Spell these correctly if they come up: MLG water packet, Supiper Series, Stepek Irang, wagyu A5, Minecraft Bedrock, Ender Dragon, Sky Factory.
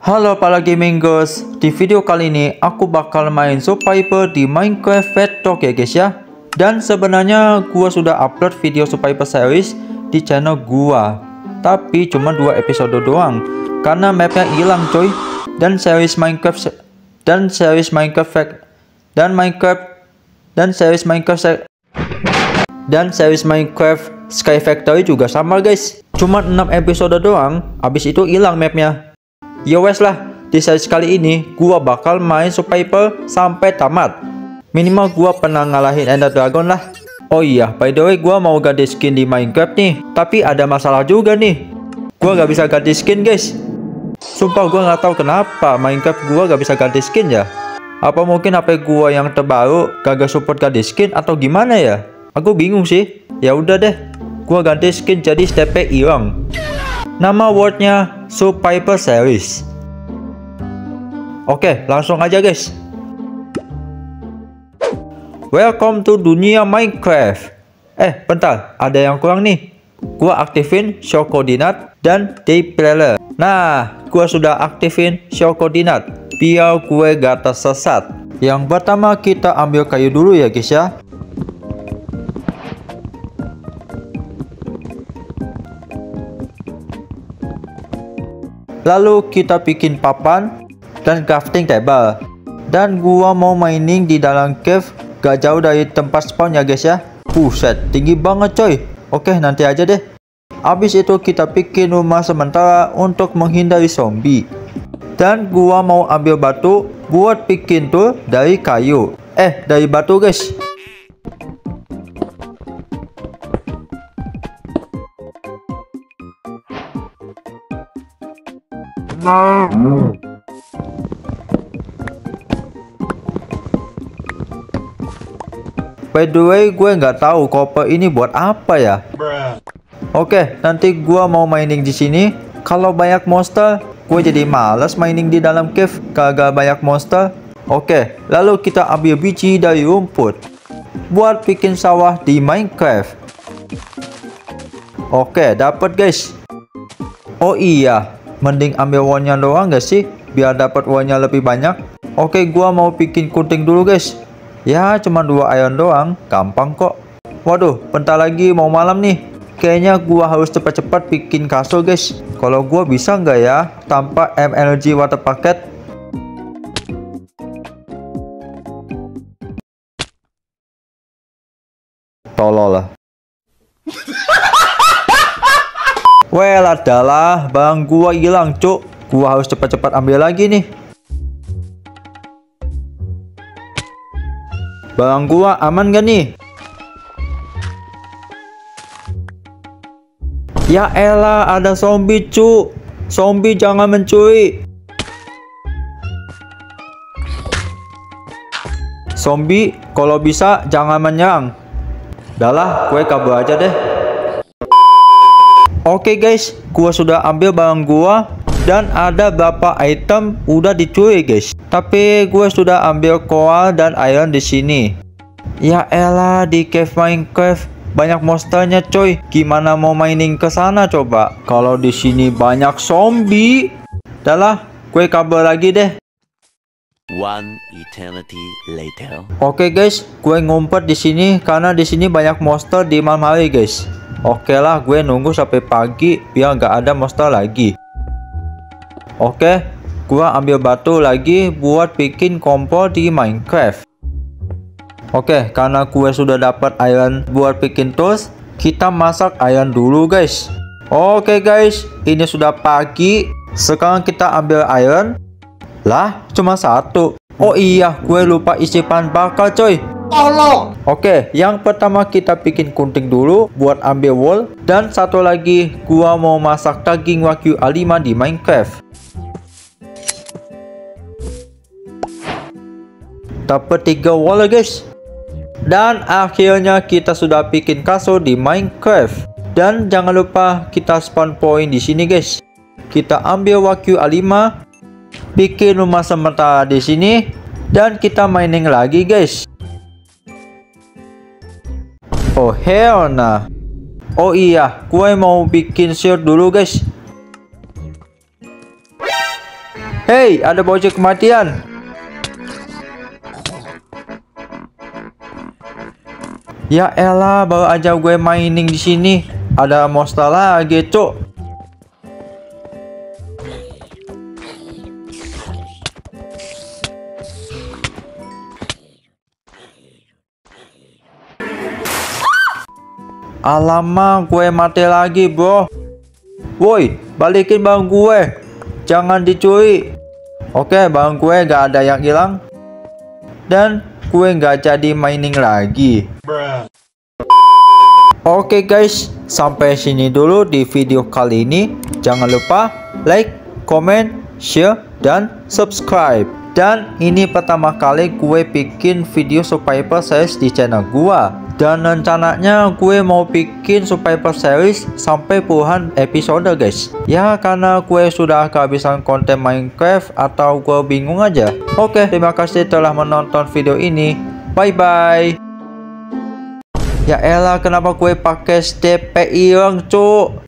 Halo para gaming guys, di video kali ini aku bakal main Supiper di Minecraft Bedrock ya guys ya. Dan sebenarnya gua sudah upload video Supiper Series di channel gua, tapi cuma 2 episode doang karena mapnya hilang coy. Dan series Minecraft Sky Factory juga sama guys, cuma 6 episode doang, habis itu hilang mapnya. Ya wes lah, di series kali ini gua bakal main Supiper sampai tamat. Minimal gua pernah ngalahin Ender Dragon lah. Oh iya, by the way gua mau ganti skin di Minecraft nih, tapi ada masalah juga nih. Gua gak bisa ganti skin guys. Sumpah gua nggak tahu kenapa Minecraft gua gak bisa ganti skin ya. Apa mungkin HP gua yang terbaru kagak support ganti skin atau gimana ya? Aku bingung sih. Ya udah deh, gua ganti skin jadi Stepek Irang. Nama wordnya Supiper Series. Oke, langsung aja guys. Welcome to dunia Minecraft. Bentar, ada yang kurang nih. Gua aktifin show koordinat dan dayplayer. Nah, gua sudah aktifin show koordinat biar gue gak tersesat. Yang pertama kita ambil kayu dulu ya guys ya. Lalu kita bikin papan dan crafting table. Dan gua mau mining di dalam cave gak jauh dari tempat spawn ya guys ya. Buset, tinggi banget coy. Oke, nanti aja deh. Habis itu kita bikin rumah sementara untuk menghindari zombie. Dan gua mau ambil batu buat bikin tool dari kayu. Dari batu guys. By the way, gue nggak tahu copper ini buat apa ya. Oke, nanti gua mau mining di sini. Kalau banyak monster, gue jadi males mining di dalam cave, kagak banyak monster. Oke, lalu kita ambil biji dari rumput buat bikin sawah di Minecraft. Oke, dapat guys. Oh iya, mending ambil warnanya doang gak sih, biar dapat warnanya lebih banyak. Oke, gua mau bikin kuting dulu guys. Ya, cuma 2 iron doang, gampang kok. Waduh, bentar lagi mau malam nih. Kayaknya gua harus cepat-cepat bikin kasur guys. Kalau gua bisa nggak ya tanpa MLG water packet? Tolol lah. Well adalah, barang gua hilang cuk. Gua harus cepat-cepat ambil lagi nih. Barang gua aman gak nih? Ya elah, ada zombie cu. Zombie jangan mencuri. Zombie kalau bisa jangan menyerang. Udahlah, gue kabur aja deh. Oke guys, gue sudah ambil barang gue. Dan ada beberapa item udah dicuri guys. Tapi gue sudah ambil coal dan iron di sini. Ya elah, di cave Minecraft banyak monsternya coy. Gimana mau mining ke sana coba? Kalau di sini banyak zombie. Udahlah, gue kabur lagi deh. One eternity later. Oke guys, gue ngumpet di sini karena di sini banyak monster di malam hari guys. Oke lah, gue nunggu sampai pagi biar nggak ada monster lagi. Oke, gue ambil batu lagi buat bikin kompor di Minecraft. Oke, karena gue sudah dapat iron buat bikin tools, kita masak iron dulu guys. Oke guys, ini sudah pagi. Sekarang kita ambil iron. Lah, cuma 1. Oh iya, gue lupa isi bahan bakar coy. Tolong. Oke, yang pertama kita bikin kunting dulu buat ambil wool. Dan satu lagi, gue mau masak daging wagyu A5 di Minecraft. Dapat 3 wool guys. Dan akhirnya kita sudah bikin kasur di Minecraft. Dan jangan lupa kita spawn point di sini guys. Kita ambil wagyu A5, bikin rumah sementara di sini, dan kita mining lagi guys. Oh hell nah. Oh iya, gue mau bikin shield dulu guys. Hey, ada bocah kematian. Ya elah, baru aja gue mining di sini ada monster lagi, cuk. Alamak, gue mati lagi, bro. Woi, balikin barang gue. Jangan dicuri. Oke, barang gue gak ada yang hilang. Dan gue gak jadi mining lagi. Oke guys, sampai sini dulu di video kali ini. Jangan lupa like, comment, share, dan subscribe. Dan ini pertama kali gue bikin video Supiper Series di channel gue. Dan rencananya gue mau bikin Supiper Series sampai puluhan episode guys. Ya karena gue sudah kehabisan konten Minecraft atau gue bingung aja. Oke, terima kasih telah menonton video ini. Bye bye. Ya elah, kenapa gue pakai Stepek Irang, cuk?